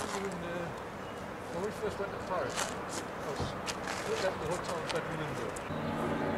when we first went to Paris, I was looked at the hotel and said, we didn't do it.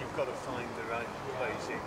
You've got to find the right place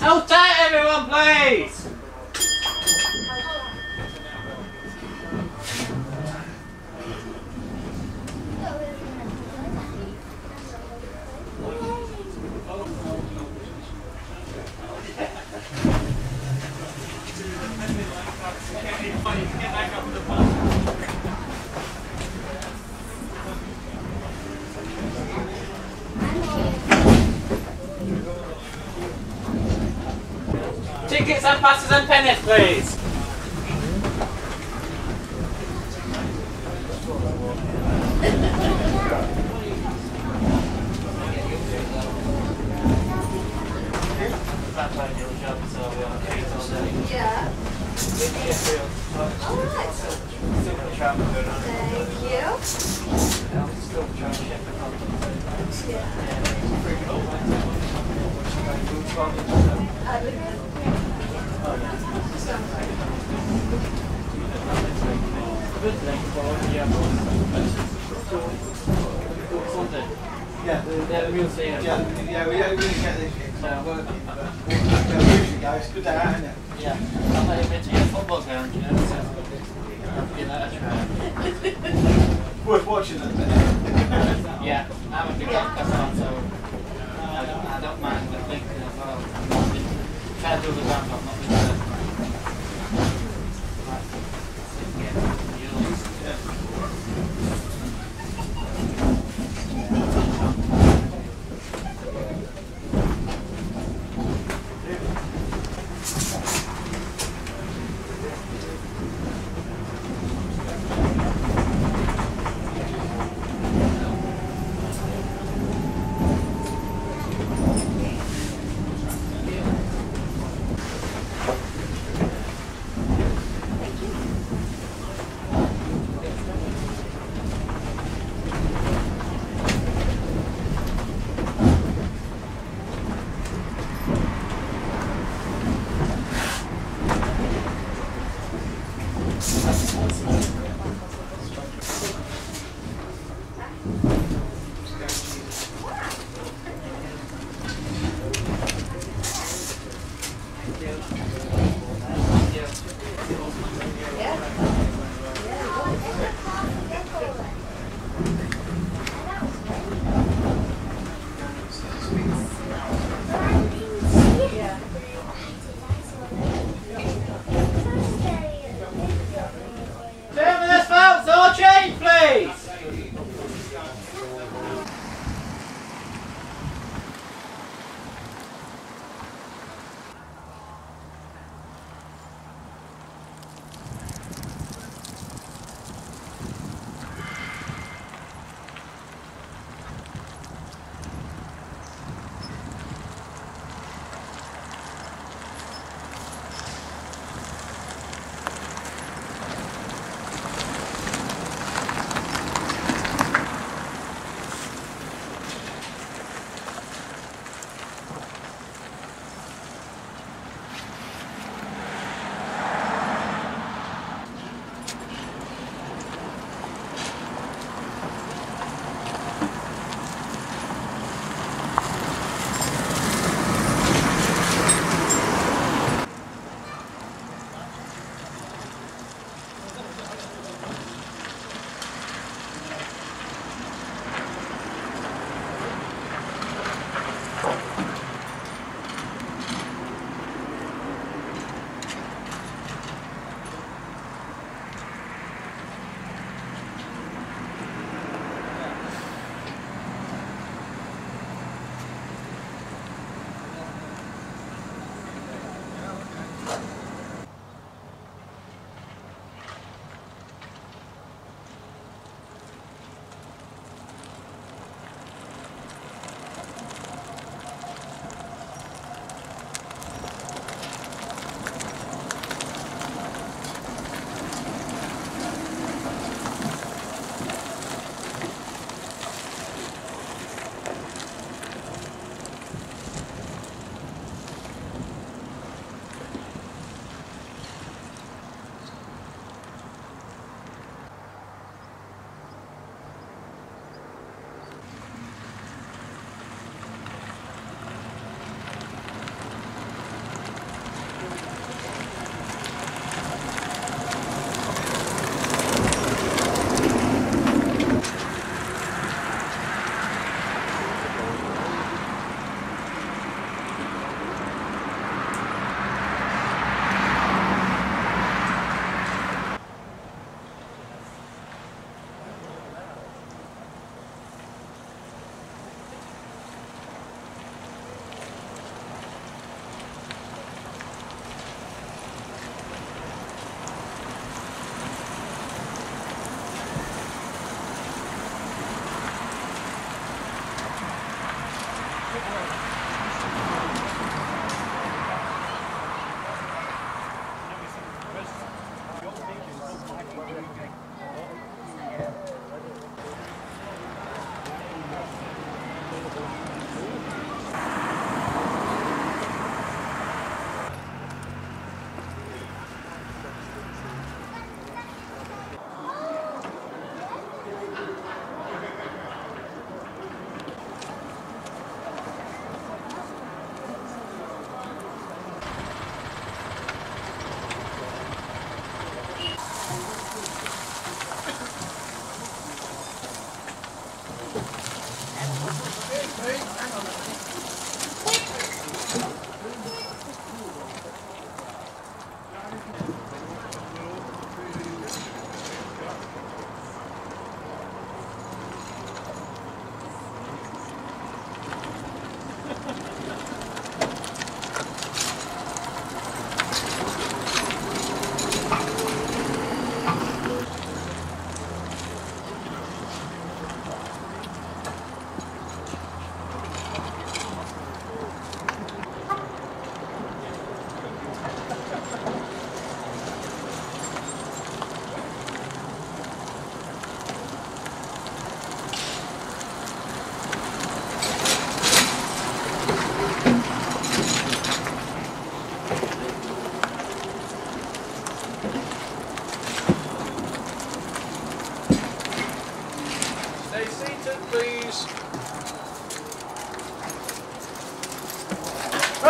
Hold tight, everyone, please! Tickets and passes and pennies, please. Yeah. All right. Thank you. Yeah, we'll see. Yeah, we don't really get this shit. So working, but usually guys, good day out, isn't it? Yeah. I'm not even to get a football ground, you know. So I'll give that a try. Worth watching at the minute. Yeah, I'm a big podcast on, so I don't mind the thinking as well. Try to do the ground, but not the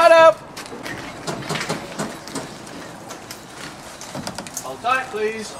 Shut up! Hold tight, please.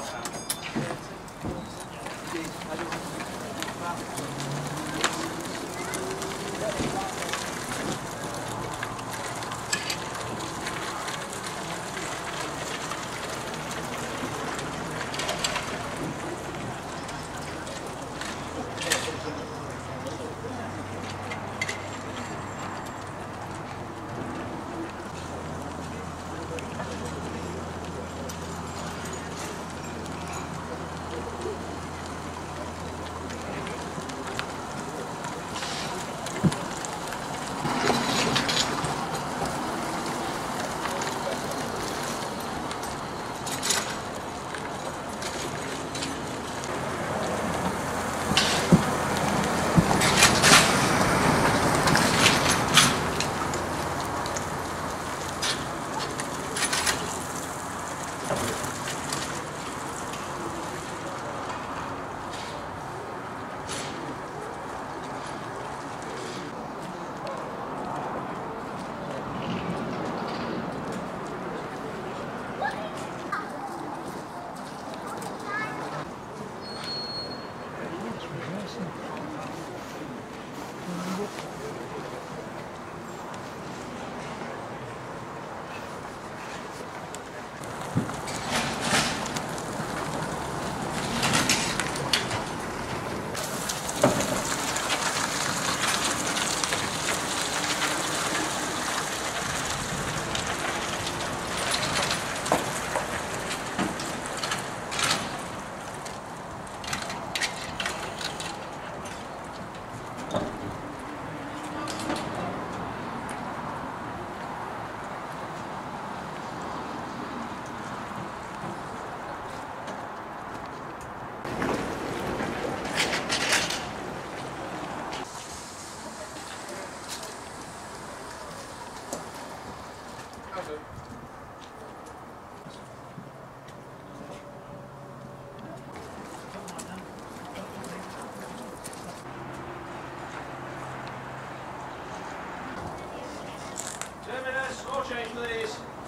Terminus, more change please.